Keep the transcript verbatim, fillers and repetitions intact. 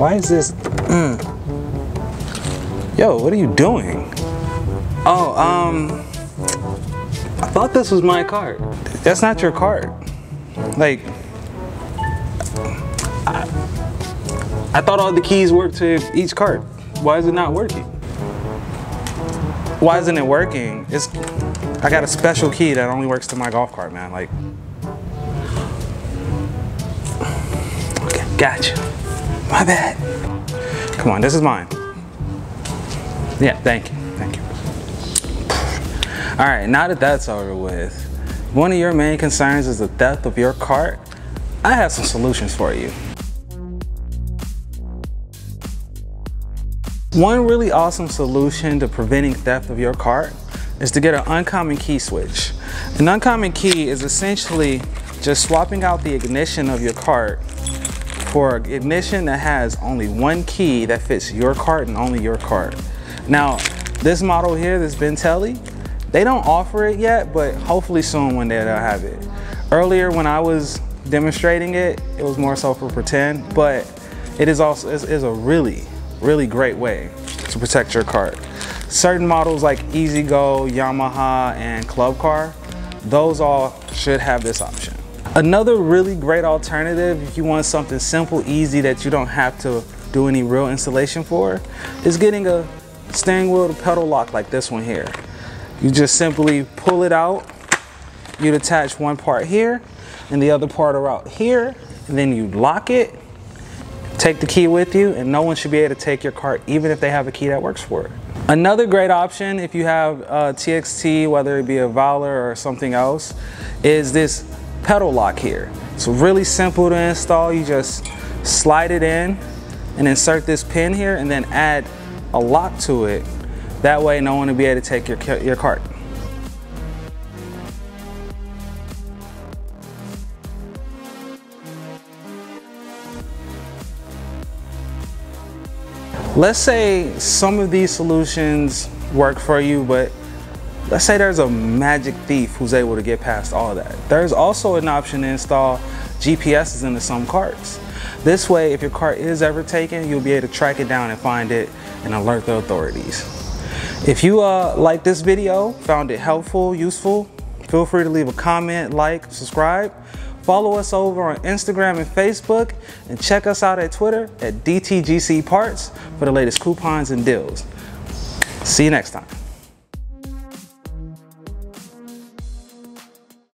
Why is this? Mm. Yo, what are you doing? Oh, um, I thought this was my cart. That's not your cart. Like, I, I thought all the keys worked to each cart. Why is it not working? Why isn't it working? It's, I got a special key that only works to my golf cart, man. Like, okay, gotcha. My bad. Come on, this is mine. Yeah, thank you, thank you. All right, now that that's over with, one of your main concerns is the depth of your cart. I have some solutions for you. One really awesome solution to preventing theft of your cart is to get an uncommon key switch. An uncommon key is essentially just swapping out the ignition of your cart for an ignition that has only one key that fits your cart and only your cart. Now, this model here, this Bintelli, they don't offer it yet, but hopefully soon one day they'll have it. Earlier when I was demonstrating it, it was more so for pretend, but it is also is a really really great way to protect your cart. Certain models like EasyGo, Yamaha, and Club Car, those all should have this option. Another really great alternative, if you want something simple, easy, that you don't have to do any real installation for, is getting a steering wheel to pedal lock like this one here. You just simply pull it out, you'd attach one part here, and the other part around here, and then you lock it. Take the key with you, and no one should be able to take your cart, even if they have a key that works for it. Another great option, if you have a T X T, whether it be a Valor or something else, is this pedal lock here. It's really simple to install. You just slide it in and insert this pin here, and then add a lock to it. That way, no one will be able to take your, your cart. Let's say some of these solutions work for you, but let's say there's a magic thief who's able to get past all that. There's also an option to install G P Ses into some carts. This way, if your cart is ever taken, you'll be able to track it down and find it and alert the authorities. If you uh, like this video, found it helpful, useful, feel free to leave a comment, like, subscribe. Follow us over on Instagram and Facebook, and check us out at Twitter at D T G C Parts for the latest coupons and deals. See you next time.